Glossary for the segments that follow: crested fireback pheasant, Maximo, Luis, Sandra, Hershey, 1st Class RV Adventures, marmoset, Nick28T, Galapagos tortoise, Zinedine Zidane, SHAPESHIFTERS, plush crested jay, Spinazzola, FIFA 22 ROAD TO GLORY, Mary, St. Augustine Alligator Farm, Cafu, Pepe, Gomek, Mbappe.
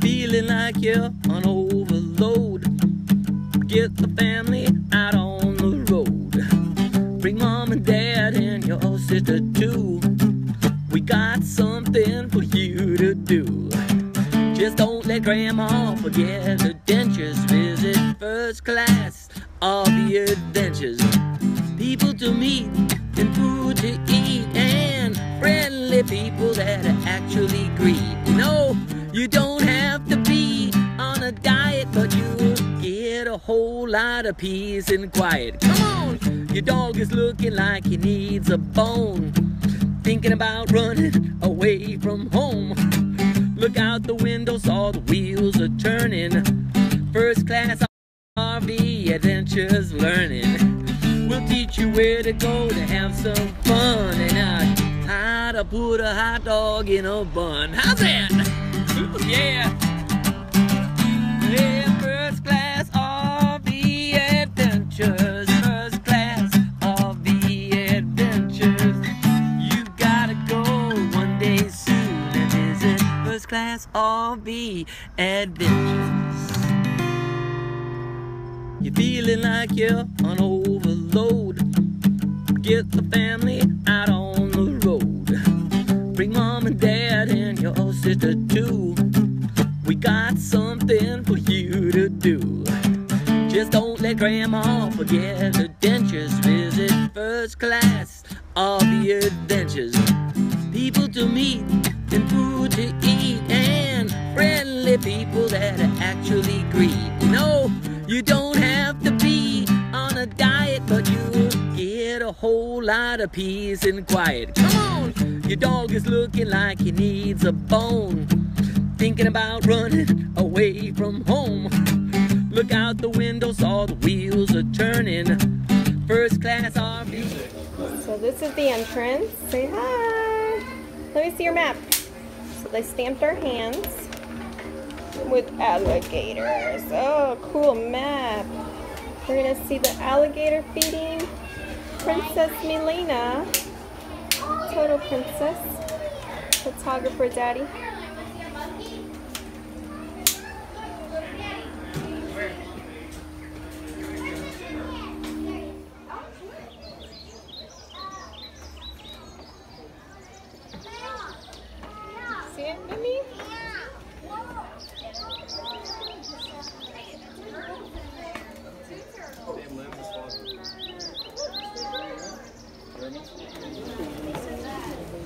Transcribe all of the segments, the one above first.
you're feeling like you're on overload, get the family out on the road. Bring mom and dad and your sister too. We got something for you to do. Just don't let grandma forget adventures. Visit 1st Class RV Adventures. People to meet and food to eat and friendly people that actually greet. You know, you don't have to be on a diet, but you'll get a whole lot of peace and quiet. Come on! Your dog is looking like he needs a bone, thinking about running away from home. Look out the windows, all the wheels are turning. 1st Class RV Adventures learning. We'll teach you where to go to have some fun, and how to put a hot dog in a bun. How's that? Ooh, yeah. Yeah, 1st Class RV Adventures. 1st Class RV Adventures. You gotta go one day soon and visit 1st Class RV Adventures. You're feeling like you're on overload, get the family out on the road. Bring mom and dad and your sister too. We got something for you to do. Just don't let grandma forget adventures. Visit 1st Class RV Adventures. People to meet and food to eat and friendly people that actually greet. You know, you don't have to be on a diet, but you'll get a whole lot of peace and quiet. Come on! Your dog is looking like he needs a bone, thinking about running away from home. Look out the windows, all the wheels are turning. 1st Class RV. So this is the entrance. Say hi! Let me see your map. So they stamped our hands with alligators. Oh, cool map. We're gonna see the alligator feeding Princess Milena. Total princess. Photographer daddy.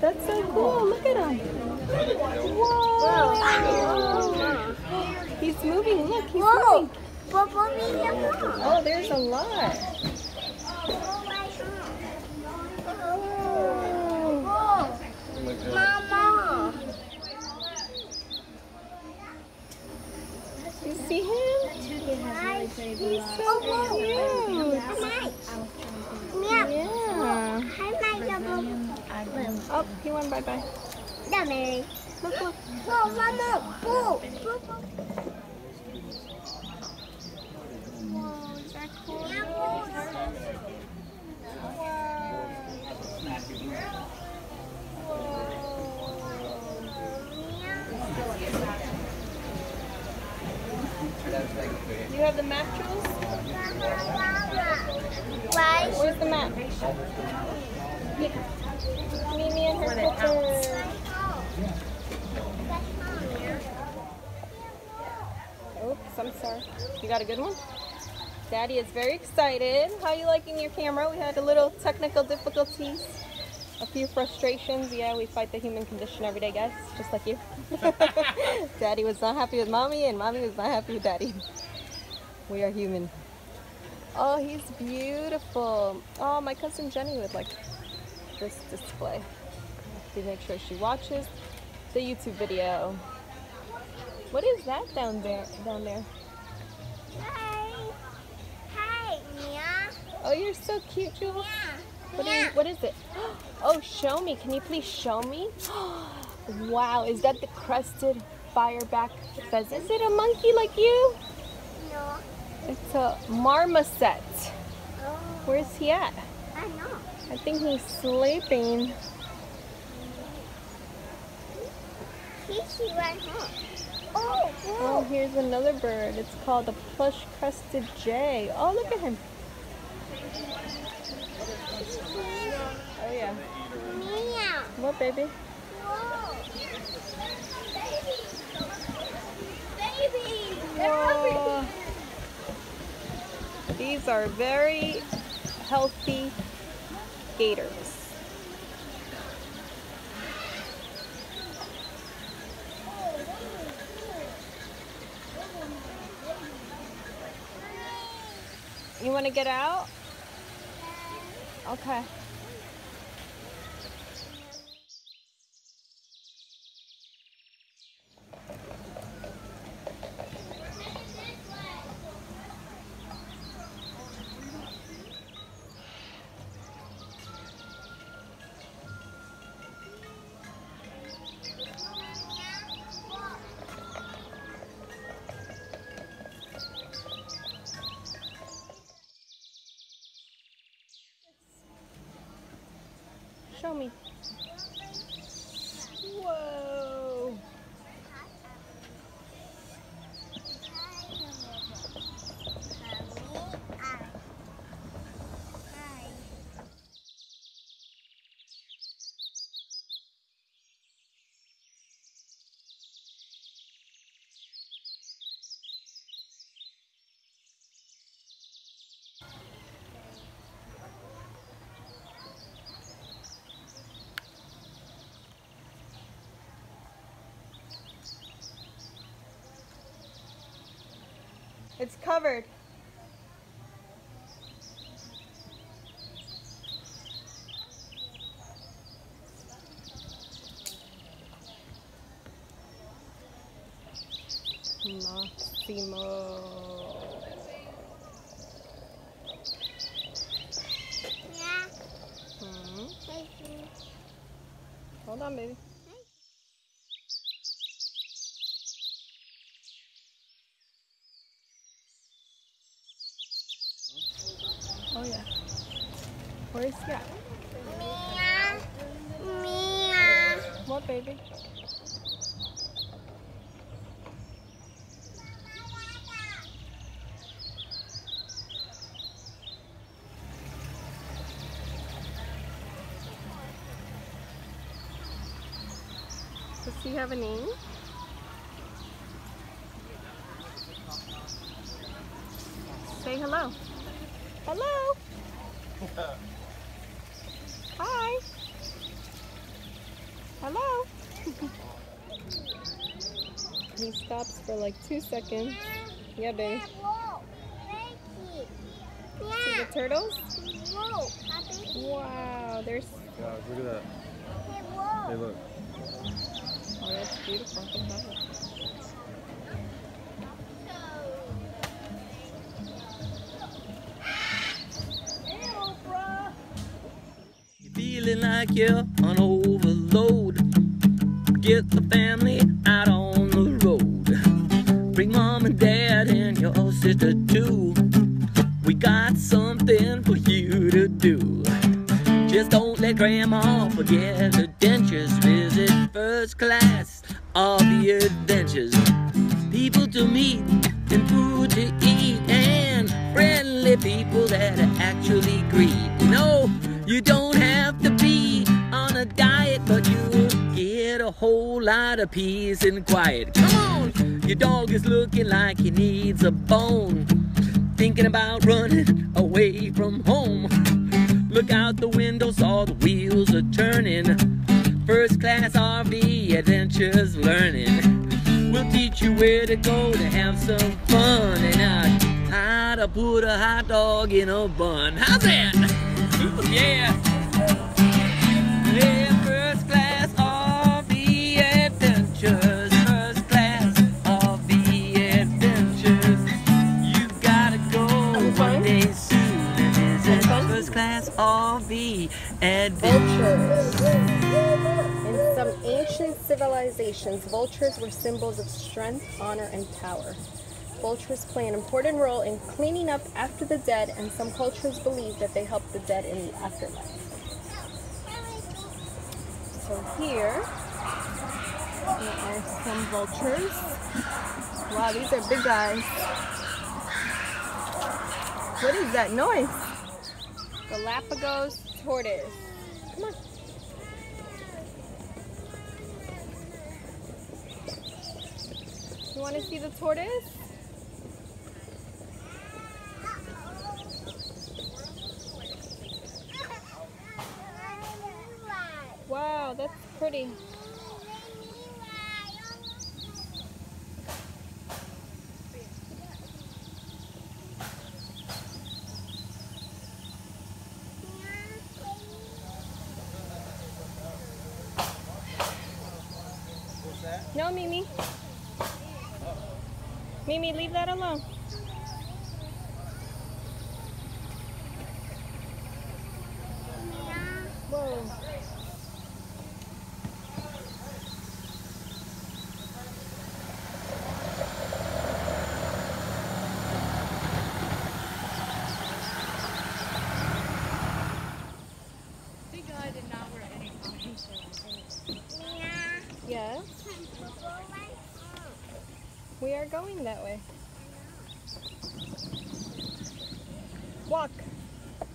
That's so cool. Look at him. Whoa. He's moving. Look, he's moving. Oh, there's a lot. Mama. You see him? He's so cute. Yeah. Oh, he went bye-bye. Yeah, Mary. Look, look. Whoa, mama. Whoa. Whoa, is that cool? Whoa. Do you have the map, Jules? Why? Where's the map? Yeah. Mimi and her sister. Oops, I'm sorry. You got a good one? Daddy is very excited. How are you liking your camera? We had a little technical difficulties. A few frustrations. Yeah, we fight the human condition every day, guys. Just like you. Daddy was not happy with mommy, and mommy was not happy with daddy. We are human. Oh, he's beautiful. Oh, my cousin Jenny would like this display. We make sure she watches the YouTube video. What is that down there? Down there. Hi. Hi, Mia. Oh, you're so cute, Jules. Yeah. What is it? Oh, show me. Can you please show me? Wow, is that the crested fireback pheasant? Is it a monkey like you? No. It's a marmoset. Oh. Where's he at? I don't know. I think he's sleeping. He went home. Oh, here's another bird. It's called the plush crested jay. Oh, look at him. Oh, yeah. What, baby? Whoa. These are very healthy gators. You want to get out? Okay. Show me. Whoa. It's covered. Maximo. Yeah. Hold on, baby. Oh yeah. Where is he at? Mia. Mia. What, baby? Does he have a name? Say hello. Hello. Hi. Hello. He stops for like 2 seconds. Yeah, baby. See the turtles? Wow, there's. Oh my God, look at that. Hey, look. Oh, that's beautiful. I can have it. Feeling like you're on overload. Get the family out on the road. Bring mom and dad and your old sister too. We got something for you to do. Just don't let grandma forget adventures. Visit 1st Class RV Adventures. People to meet and food to eat and friendly people that actually greet. No, you don't have to be on a diet, but you'll get a whole lot of peace and quiet. Come on! Your dog is looking like he needs a bone. Thinking about running away from home. Look out the windows, all the wheels are turning. 1st Class RV Adventures learning. We'll teach you where to go to have some fun and how to put a hot dog in a bun. How's that? Ooh, yeah. Yeah, 1st Class RV Adventures. 1st Class RV Adventures. You gotta go one day soon and visit 1st Class RV Adventures. In some ancient civilizations, vultures were symbols of strength, honor, and power. Vultures play an important role in cleaning up after the dead, and some cultures believe that they help the dead in the afterlife. So here, there are some vultures Wow, these are big guys. What is that noise? Galapagos tortoise. Come on. You want to see the tortoise? Wow, that's pretty. No, Mimi. Mimi, leave that alone. Whoa. We are going that way. Walk.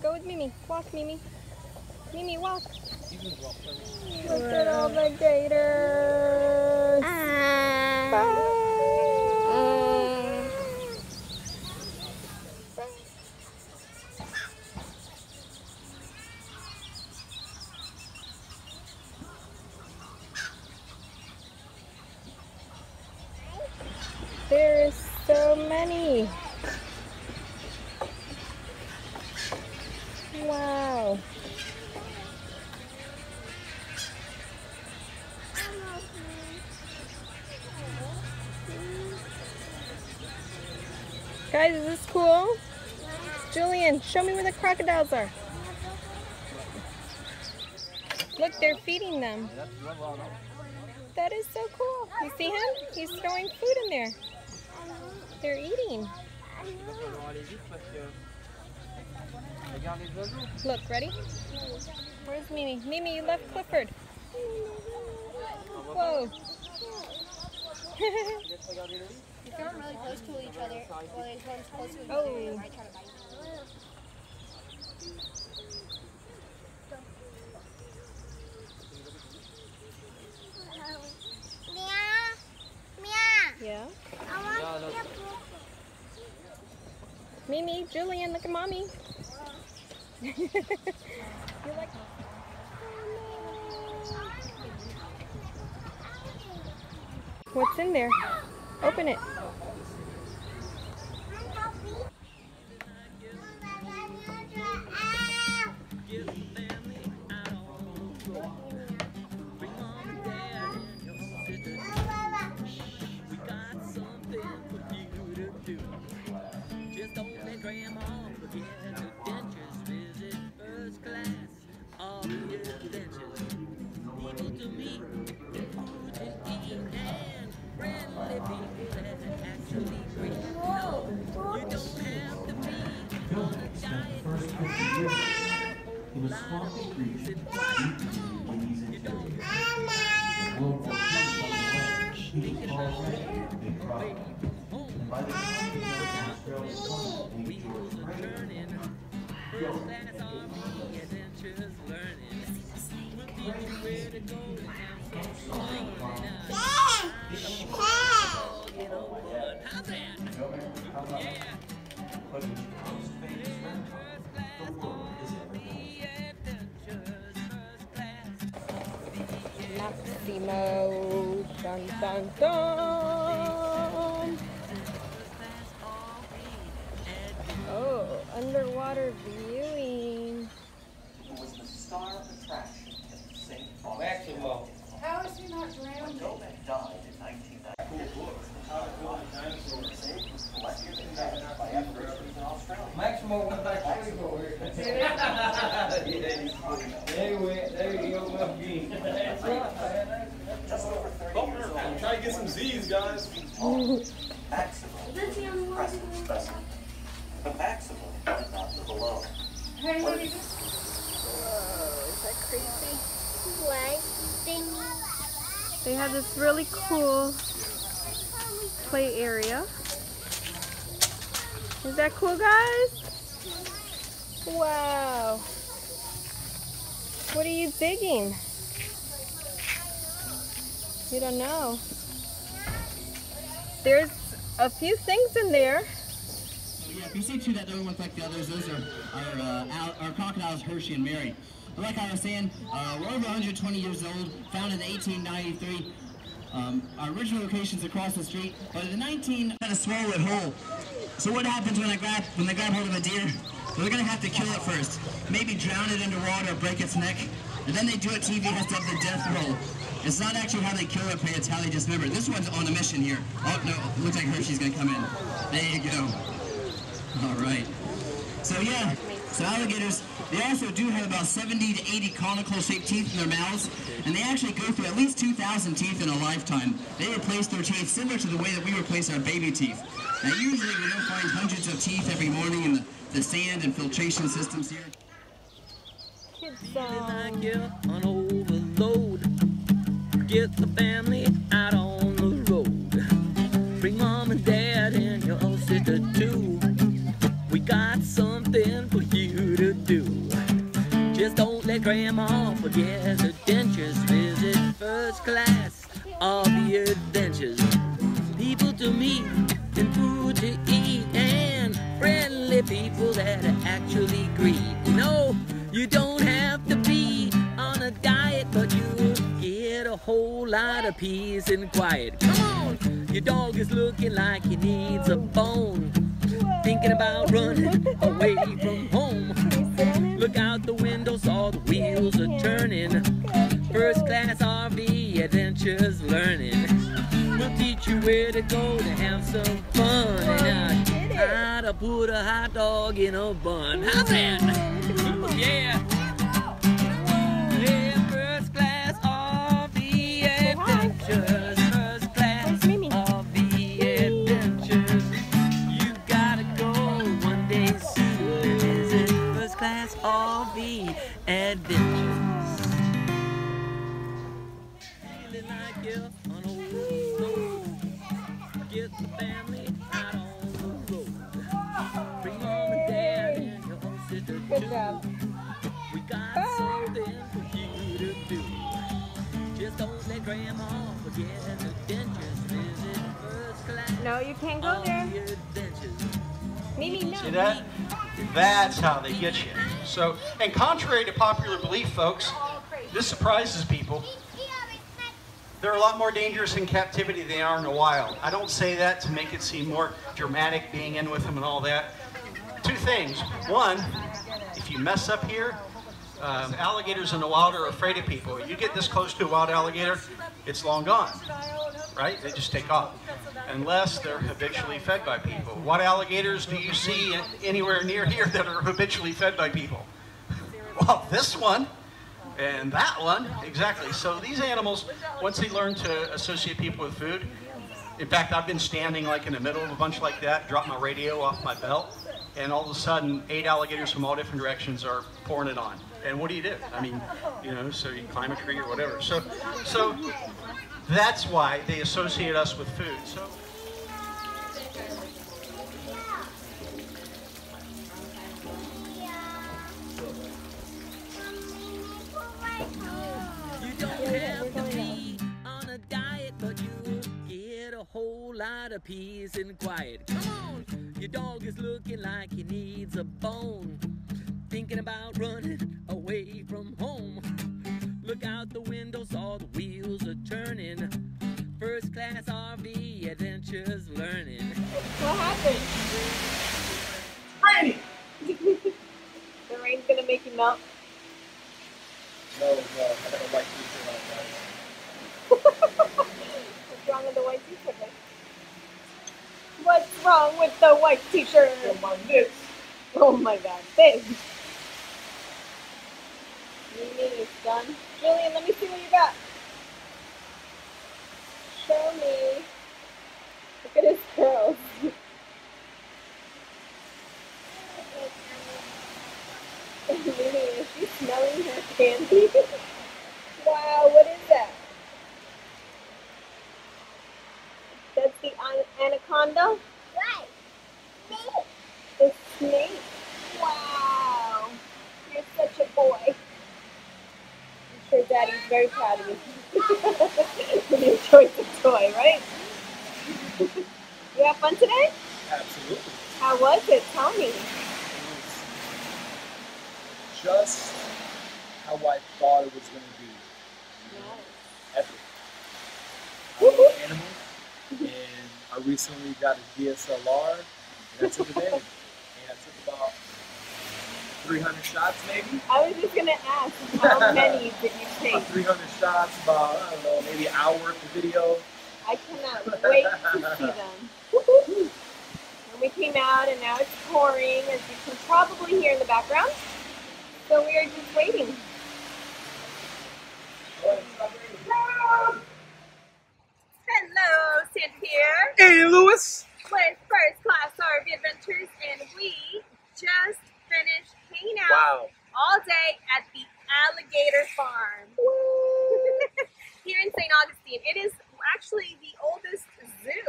Go with Mimi. Walk, Mimi. Mimi, walk. Look at all the gators. Bye. Bye. There is so many. Wow. Guys, is this cool? Yeah. Julian, show me where the crocodiles are. Look, they're feeding them. That is so cool. You see him? He's throwing food in there. They're eating. Look, ready? Where's Mimi? Mimi, you left Clifford. Whoa. They got really close to each other. Well, they got close to each other and I try to bite them. Yeah. I want to Mimi, Julian, look at mommy. You like? What's in there? Open it. In a swampy region, when he's in Maximo, dun dun dun. Oh, underwater viewing. Who was the star attraction at St. Maximo? How is he not drowned? Gomek died in 1990. Maximo went back to there you go, well being. That's right. I'm trying to get some Z's, guys. Maximum crested specimen. The maximum, but not the below. Whoa, is that crazy? What? They have this really cool play area. Is that cool, guys? Wow. What are you digging? You don't know. There's a few things in there. Yeah, if you see two that don't look like the others, those are crocodiles Hershey and Mary. But like I was saying, we're over 120 years old, founded in 1893. Our original location's across the street, but in the 19... gonna swallow it whole. So what happens when they grab hold of a deer? They're gonna have to kill it first. Maybe drown it into water or break its neck. And then they do it to TV has to have the death roll. It's not actually how they kill it, but it's how they dismember it. This one's on a mission here. Oh, no, looks like Hershey's gonna come in. There you go. All right. So yeah, so alligators, they also do have about 70 to 80 conical-shaped teeth in their mouths, and they actually go through at least 2,000 teeth in a lifetime. They replace their teeth similar to the way that we replace our baby teeth. Now usually we don't find hundreds of teeth every morning in the sand and filtration systems here. I get on overload, get the family out on the road, bring mom and dad and your old sister too. We got something for you to do. Just don't let grandma forget adventures. Visit 1st Class RV Adventures. People to meet and food to eat and friendly people that actually greet. No, you don't have to be on a diet, but you'll get a whole lot of peace and quiet. Come on! Your dog is looking like he needs a bone. Thinking about running away from home. Look out the windows, all the wheels are turning. 1st Class RV Adventures learning. We'll teach you where to go to have some fun. And how to put a hot dog in a bun. How's that? Yeah. Yeah, 1st Class RV Adventures. 1st Class RV Adventures. You gotta go one day soon and visit 1st Class RV Adventures. Feeling like you're on a road. Get the family out on the road. Bring mom and dad and your own sister too. No, you can't go there. Mimi, no. See that? That's how they get you. So, and contrary to popular belief, folks, this surprises people. They're a lot more dangerous in captivity than they are in the wild. I don't say that to make it seem more dramatic, being in with them and all that. Two things. One, if you mess up here, alligators in the wild are afraid of people. You get this close to a wild alligator, it's long gone, right? They just take off, unless they're habitually fed by people. What alligators do you see anywhere near here that are habitually fed by people? Well, this one and that one, exactly. So these animals, once they learn to associate people with food, in fact, I've been standing like in the middle of a bunch like that, drop my radio off my belt, and all of a sudden, 8 alligators from all different directions are pouring it on. And what do you do? I mean, you know, so you climb a tree or whatever. So that's why they associate us with food. So. You don't have to be on a diet, but you get a whole lot of peace and quiet. Come on. Your dog is looking like he needs a bone. Thinking about running away from home. Look out the windows, all the wheels are turning. 1st Class RV Adventures learning. What happened? Rain! The rain's gonna make you melt. No, I got a white t-shirt on. What's wrong with the white t-shirt? What's wrong with the white t-shirt? Oh my god, thanks. Mimi is done. Julian, let me see what you got. Show me. Look at his curls. Mimi, is she smelling her candy? Wow, what is that? That's the though? What? Snake. It's snake. Wow. You're such a boy. I'm sure Daddy's very proud of you. You enjoyed the toy, right? You have fun today? Absolutely. How was it? Tell me. It was just how I thought it was going to be. Yes. Epic. I'm an animal, and I recently got a DSLR, and I took it in. And I took about 300 shots, maybe? I was just going to ask, how many did you take? About 300 shots, about, I don't know, maybe an hour worth of video. I cannot wait to see them. And we came out, and now it's pouring, as you can probably hear in the background. So we are just waiting. Hello, Santa here. Hey, Lewis. With 1st Class RV Adventures, and we just finished hanging out all day at the Alligator Farm. Here in St. Augustine. It is actually the oldest zoo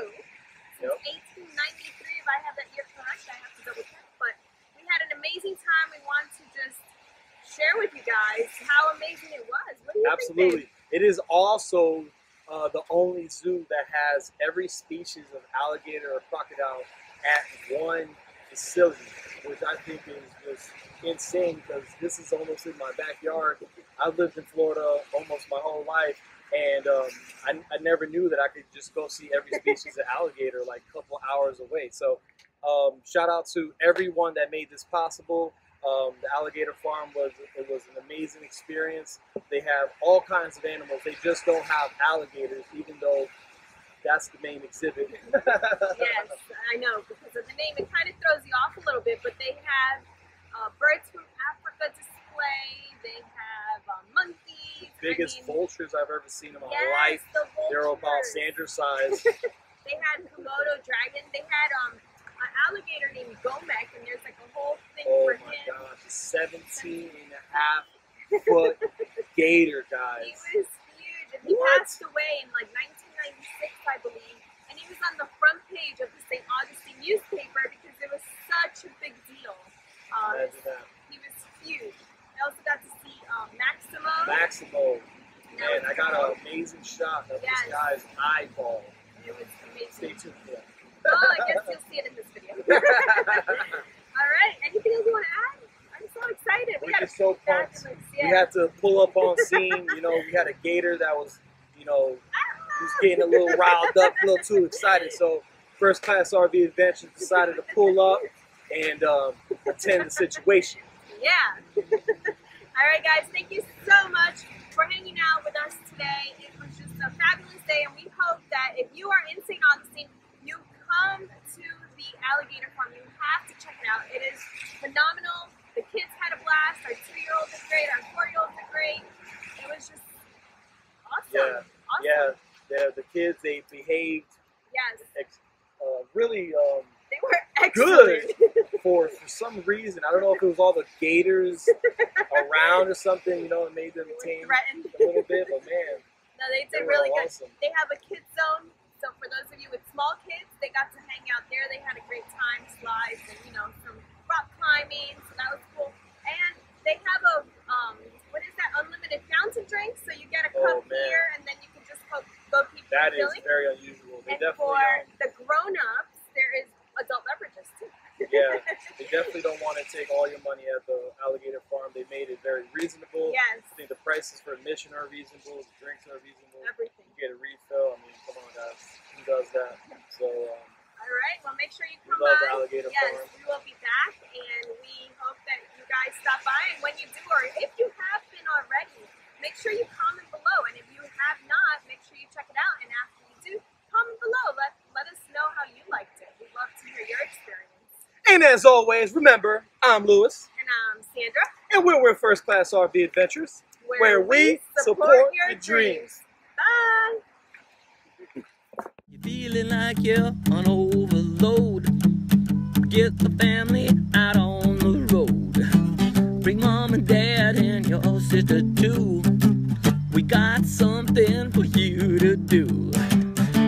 since 1893, if I have that year correct. I have to double check, but we had an amazing time. We wanted to just share with you guys how amazing it was. What do you think, babe? It is also the only zoo that has every species of alligator or crocodile at one facility, which I think is just insane because this is almost in my backyard. I've lived in Florida almost my whole life. And I never knew that I could just go see every species of alligator like a couple hours away. So shout out to everyone that made this possible. The Alligator Farm was an amazing experience. They have all kinds of animals. They just don't have alligators, even though that's the main exhibit. Yes, I know, because of the name, it kind of throws you off a little bit, but they have birds from Africa display. They have monkeys. The biggest vultures I've ever seen in my life. They're about Sandra size. They had Komodo dragon. They had an alligator named Gomek, and there's like a whole thing for him. Oh my gosh, 17.5-foot gator, guys. He was huge, and he passed away in like 1996, I believe. And he was on the front page of the St. Augustine newspaper because it was such a big deal. He was huge. I also got to see Maximo. And I got an amazing shot of this guy's eyeball. It was amazing. Stay tuned for that. Oh, I guess you'll see it in this video. All right. Anything else you want to add? I'm so excited. We got so pumped. We had to pull up on scene. You know, we had a gator that was, you know, was getting a little riled up, a little too excited. So 1st Class RV Adventures decided to pull up and attend the situation. Yeah. All right, guys, thank you so much for hanging out with us today. It was just a fabulous day, and we hope that if you are in St. Augustine, you come to the Alligator Farm. You have to check it out. It is phenomenal. The kids had a blast. Our 2-year-old did great. Our 4-year-old did great. It was just awesome. Yeah, the kids, they behaved really they were excellent. For some reason. I don't know if it was all the gators around or something, you know, it made them tame a little bit, but man. No, they did really good. Awesome. They have a kids zone, so for those of you with small kids, they got to hang out there. They had a great time, slides, and, you know, some rock climbing, so that was cool. And they have a, what is that, unlimited fountain drink, so you get a cup here, and then you can just go keep filling. That is very unusual. They definitely are. The grown-ups, there is adult beverages, too. Yeah, they definitely don't want to take all your money at the Alligator Farm. They made it very reasonable. Yes. I think the prices for admission are reasonable. The drinks are reasonable. Everything. You get a refill. I mean, come on, guys. Who does that? So. All right. Well, make sure you come by. The Alligator Farm. We will be back, and we hope that you guys stop by. And when you do, or if you have been already, make sure you comment below. And if you have not, make sure you check it out. And after you do, comment below. Let us know how you liked it. We'd love to hear your experience. And as always, remember, I'm Lewis. And I'm Sandra. And we're with 1st Class RV Adventures, where we support your dreams. Bye. You're feeling like you're on overload. Get the family out on the road. Bring mom and dad and your old sister too. We got something for you to do.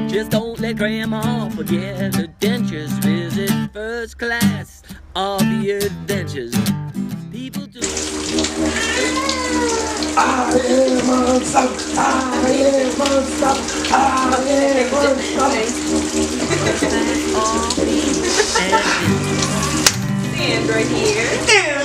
Just don't let grandma forget the day. adventures. Visit 1st Class RV Adventures. People do. I am on stop. Stand right here.